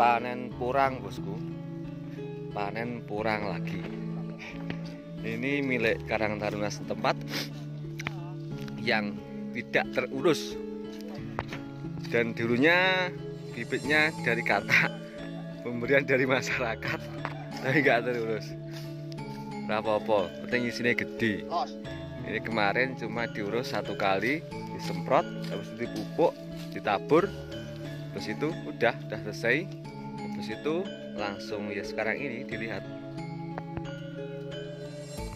panen porang, bosku. Panen porang lagi. Ini milik Karang Taruna setempat yang tidak terurus. Dan dulunya bibitnya dari katak, pemberian dari masyarakat, tapi nggak terurus. Rapopo, penting isinya gede. Ini kemarin cuma diurus satu kali, disemprot, habis itu dipupuk, ditabur, terus itu udah selesai. Terus itu langsung ya sekarang ini dilihat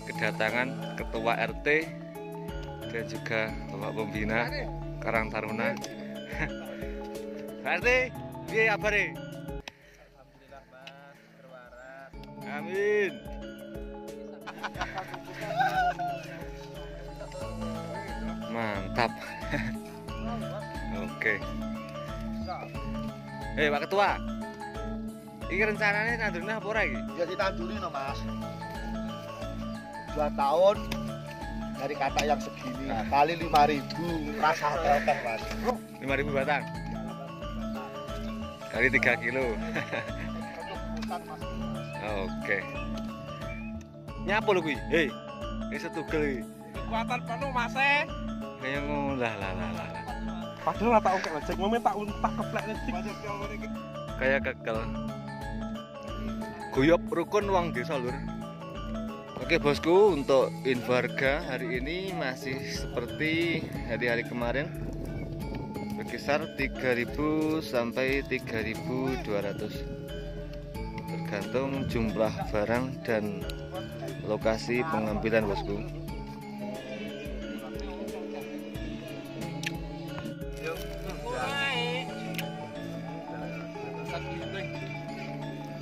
kedatangan ketua RT dan juga bapak pembina Karang Taruna. RT, piye kabare? Alhamdulillah, Mas, berwaras. Amin. Mantap. Oke. Eh, Pak Ketua, ini rencananya tandurin apa ora iki? Ya ditandurin no, Mas. 2 tahun dari kata yang segini, nah, kali 5.000 rasa tetek, Mas. 5.000 batang. Kali 3 kilo. Oke. Nyapa lho kuwi? Hei, wis setugel iki. Kekuatan penuh, Mas. Kaya ngono lah. Padahal tak ongkek lejek, momen tak untah keplek lejek. Kayak kekel. Guyub rukun wong desa, Lur. Oke bosku, untuk info harga hari ini masih seperti hari-hari kemarin, berkisar 3.000 sampai 3.200, tergantung jumlah barang dan lokasi pengambilan, bosku.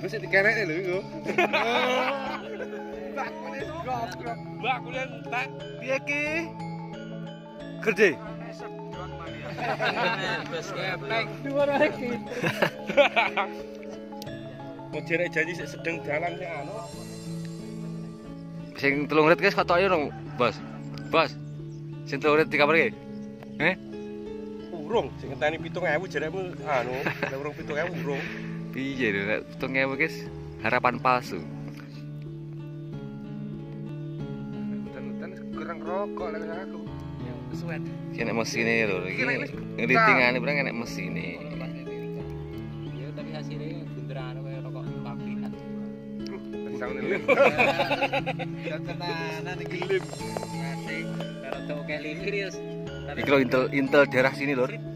Bisa dikerek lho. Mbak kuliah entek. Piye iki? Gede. Mojerek janji sik sedeng dalan sing anu. Sing 3 rit guys katoke rong, Bos. Bos. Sing 3 rit dikapake. Heh. Urung sing ngenteni 7.000 jerekmu anu, urung 7.000 urung. Piye lho nek 7.000 guys, harapan palsu. Rokok lek aku. Ya, suwet. Ki nek mesine lho iki. Ngritingane barang enek mesine. Ya tapi hasilnya genderane kaya rokok pabrikan. Sangen lho. Ya tenanan iki lho. Nate karo tokek lirius. Iki lho intel daerah sini, Lur.